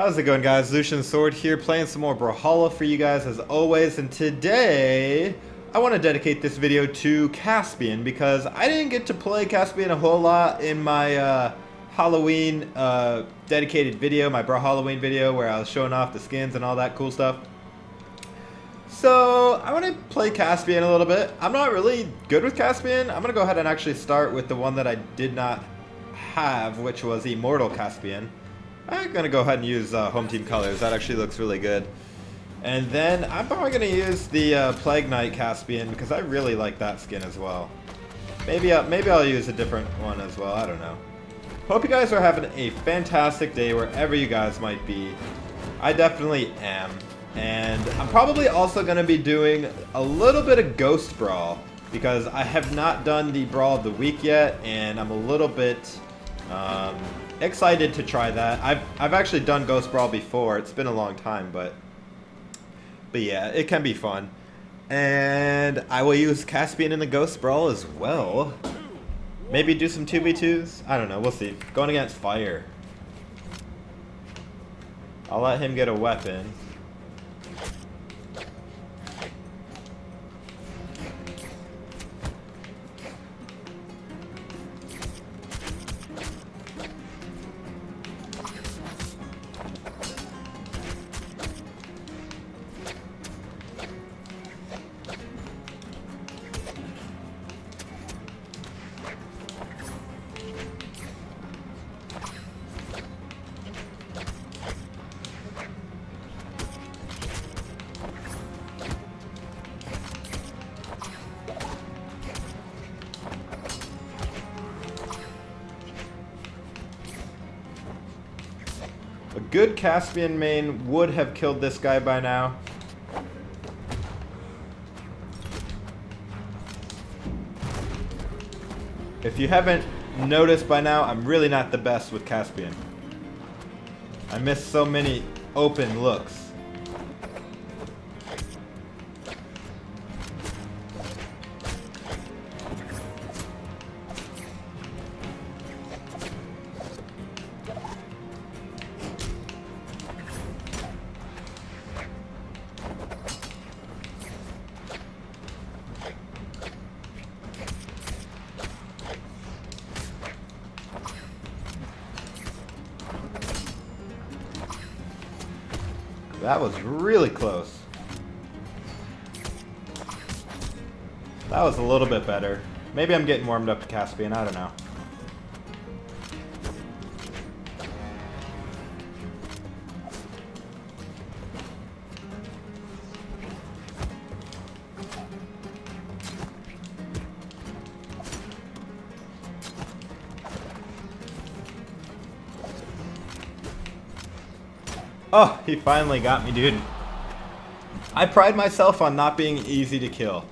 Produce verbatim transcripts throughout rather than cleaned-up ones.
How's it going, guys? Lucian Sword here, playing some more Brawlhalla for you guys as always, and today I want to dedicate this video to Caspian because I didn't get to play Caspian a whole lot in my uh, Halloween uh, dedicated video, my Brawlhalloween video where I was showing off the skins and all that cool stuff. So I want to play Caspian a little bit. I'm not really good with Caspian. I'm going to go ahead and actually start with the one that I did not have, which was Immortal Caspian. I'm going to go ahead and use uh, Home Team Colors. That actually looks really good. And then I'm probably going to use the uh, Plague Knight Caspian because I really like that skin as well. Maybe, uh, maybe I'll use a different one as well. I don't know. Hope you guys are having a fantastic day wherever you guys might be. I definitely am. And I'm probably also going to be doing a little bit of Ghost Brawl because I have not done the Brawl of the Week yet, and I'm a little bit... Um, excited to try that. I've, I've actually done Ghost Brawl before. It's been a long time, but but yeah, it can be fun. And I will use Caspian in the Ghost Brawl as well. Maybe do some two v twos? I don't know. We'll see. Going against fire. I'll let him get a weapon. A good Caspian main would have killed this guy by now. If you haven't noticed by now, I'm really not the best with Caspian. I miss so many open looks. That was really close. That was a little bit better. Maybe I'm getting warmed up to Caspian, I don't know. Oh, he finally got me, dude. I pride myself on not being easy to kill.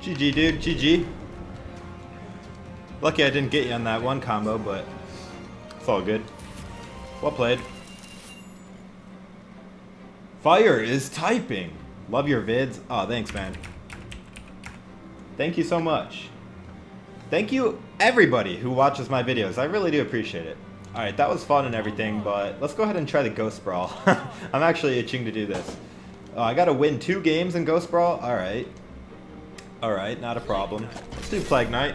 G G, dude. G G. Lucky I didn't get you on that one combo, but it's all good. Well played. Fire is typing. Love your vids. Aw, oh, thanks, man. Thank you so much. Thank you, everybody who watches my videos. I really do appreciate it. Alright, that was fun and everything, but let's go ahead and try the Ghost Brawl. I'm actually itching to do this. Oh, I gotta win two games in Ghost Brawl? Alright. Alright, not a problem. Let's do Plague Knight.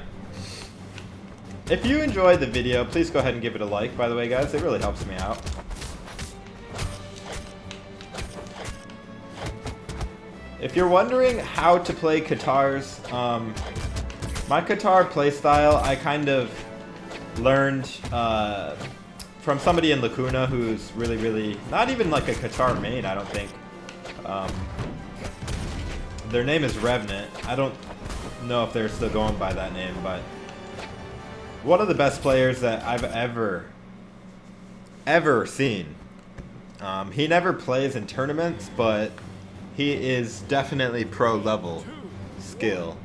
If you enjoyed the video, please go ahead and give it a like, by the way, guys. It really helps me out. If you're wondering how to play Katars, um, my Katar playstyle, I kind of learned uh, from somebody in Lacuna who's really, really... not even like a Katar main, I don't think. Um... Their name is Revenant. I don't know if they're still going by that name, but one of the best players that I've ever, ever seen. Um, he never plays in tournaments, but he is definitely pro level skill.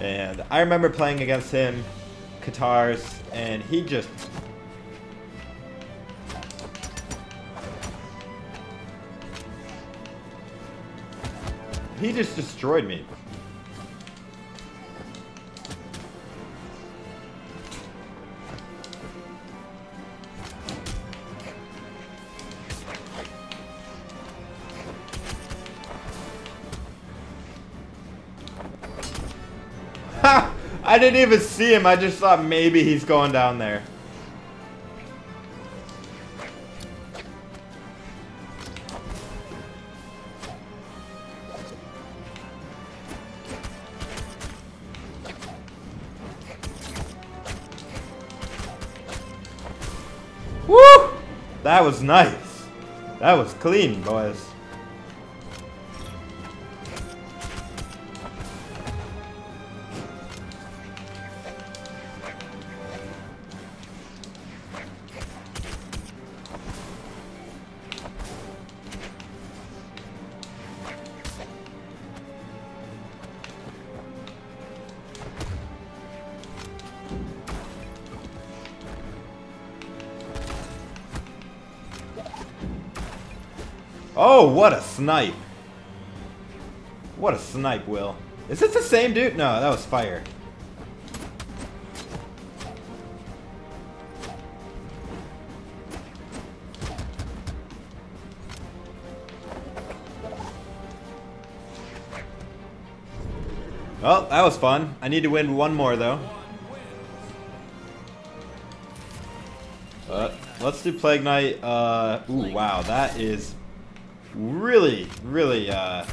And I remember playing against him, Katars, and he just... He just destroyed me. Ha! I didn't even see him. I just thought maybe he's going down there. That was nice. That was clean, boys. Oh, what a snipe. What a snipe, Will. Is this the same dude? No, that was fire. Well, that was fun. I need to win one more, though. Uh, let's do Plague Knight. Uh, ooh, wow, that is... really, really uh,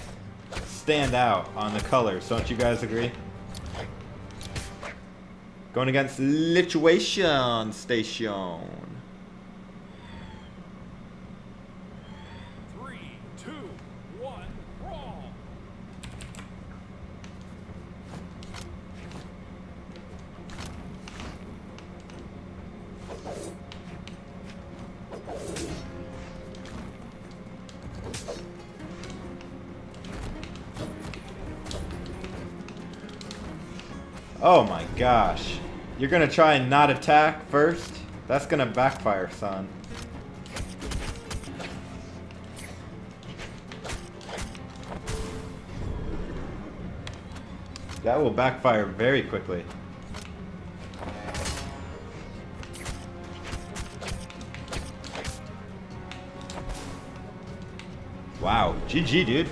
stand out on the colors. Don't you guys agree? Going against Lituation Station. Three, two, one, brawl. Oh my gosh. You're gonna try and not attack first? That's gonna backfire, son. That will backfire very quickly. Wow, G G, dude.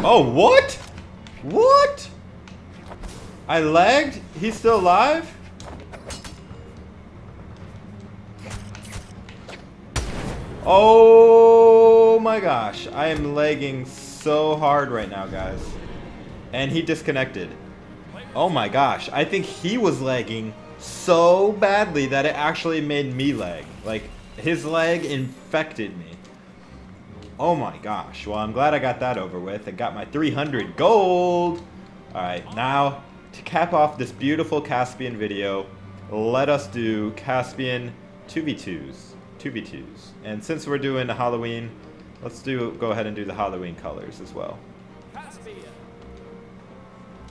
Oh, what? What? I lagged? He's still alive? Oh my gosh. I am lagging so hard right now, guys. And he disconnected. Oh my gosh. I think he was lagging so badly that it actually made me lag. Like, his lag infected me. Oh my gosh. Well, I'm glad I got that over with and got my three hundred gold. All right, now to cap off this beautiful Caspian video, let us do Caspian two v twos. And since we're doing the Halloween, let's do go ahead and do the Halloween colors as well.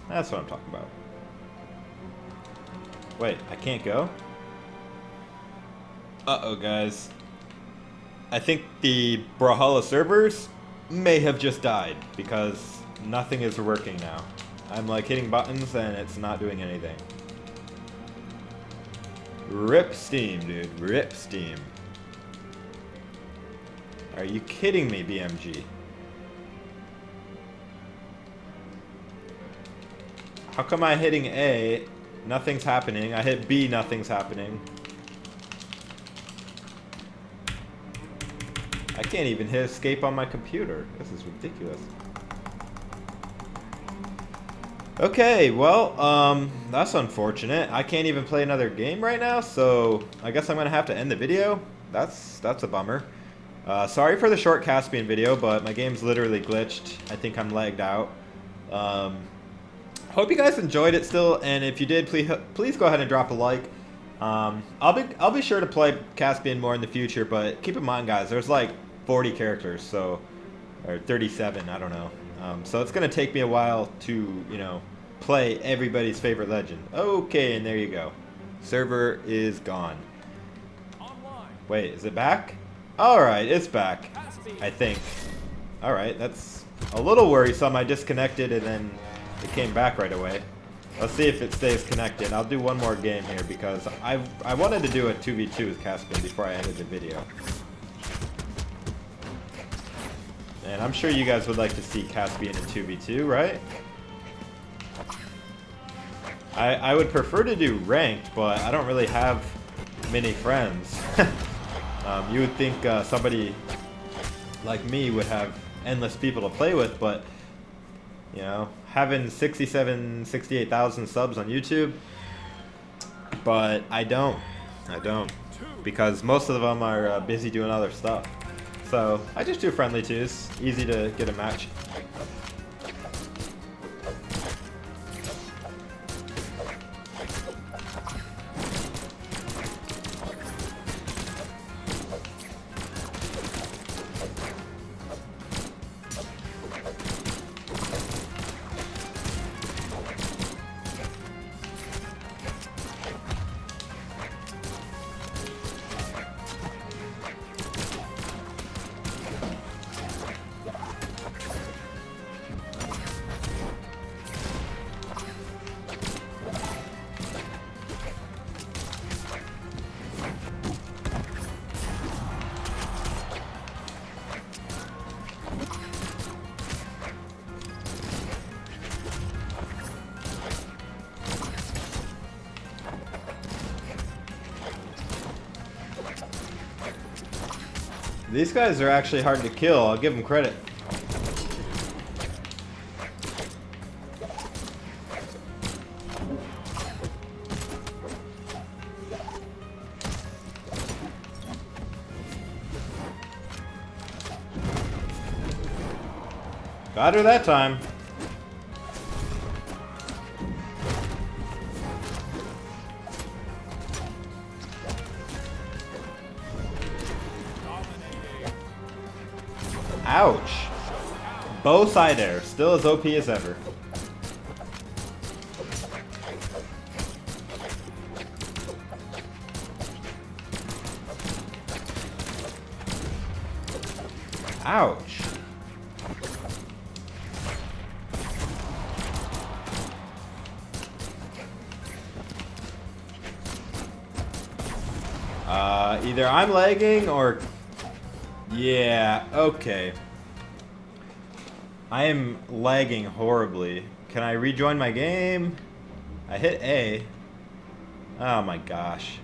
That's what I'm talking about. Wait, I can't go? Uh-oh, guys. I think the Brawlhalla servers may have just died because nothing is working now. I'm like hitting buttons and it's not doing anything. Rip Steam, dude. Rip Steam. Are you kidding me, B M G? How come I'm hitting A, nothing's happening? I hit B, nothing's happening. I can't even hit escape on my computer. This is ridiculous. Okay, well, um, that's unfortunate. I can't even play another game right now, so I guess I'm gonna have to end the video. That's that's a bummer. Uh, sorry for the short Caspian video, but my game's literally glitched. I think I'm lagged out. Um, hope you guys enjoyed it still, and if you did, please please go ahead and drop a like. Um, I'll be I'll be sure to play Caspian more in the future, but keep in mind, guys, there's like forty characters, so, or thirty-seven, I don't know. Um, so it's going to take me a while to, you know, play everybody's favorite legend. Okay, and there you go. Server is gone. Wait, is it back? Alright, it's back, I think. Alright, that's a little worrisome. I disconnected and then it came back right away. Let's see if it stays connected. I'll do one more game here because I I wanted to do a two v two with Caspian before I ended the video. And I'm sure you guys would like to see Caspian in two v two, right? I, I would prefer to do ranked, but I don't really have many friends. um, you would think uh, somebody like me would have endless people to play with, but you know, having sixty-seven, sixty-eight thousand subs on YouTube, but I don't, I don't, because most of them are uh, busy doing other stuff. So I just do friendly twos, easy to get a match. These guys are actually hard to kill, I'll give them credit. Got her that time. Ouch! Bow side air, still as O P as ever. Ouch! Uh, either I'm lagging or... Yeah, okay. I am lagging horribly. Can I rejoin my game? I hit A. Oh my gosh.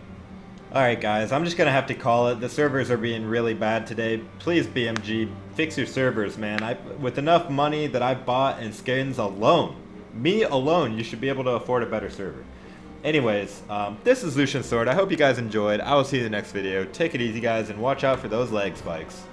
Alright guys, I'm just gonna have to call it. The servers are being really bad today. Please B M G, fix your servers, man. I, with enough money that I bought and skins alone, me alone, you should be able to afford a better server. Anyways, um, this is Lucian Sword. I hope you guys enjoyed. I will see you in the next video. Take it easy guys and watch out for those lag spikes.